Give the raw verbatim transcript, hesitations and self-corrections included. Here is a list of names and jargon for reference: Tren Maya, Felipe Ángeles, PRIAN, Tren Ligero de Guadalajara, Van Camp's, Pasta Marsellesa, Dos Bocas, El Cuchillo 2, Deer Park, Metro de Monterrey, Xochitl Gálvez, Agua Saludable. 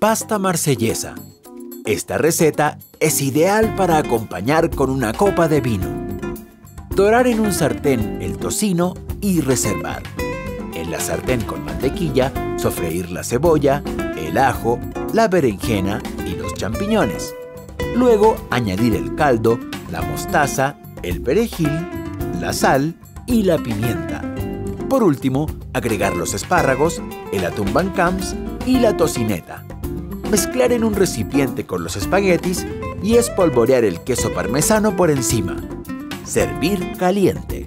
Pasta marsellesa. Esta receta es ideal para acompañar con una copa de vino. Dorar en un sartén el tocino y reservar. En la sartén con mantequilla, sofreír la cebolla, el ajo, la berenjena y los champiñones. Luego, añadir el caldo, la mostaza, el perejil, la sal y la pimienta. Por último, agregar los espárragos, el atún Van Camp's y la tocineta. Mezclar en un recipiente con los espaguetis y espolvorear el queso parmesano por encima. Servir caliente.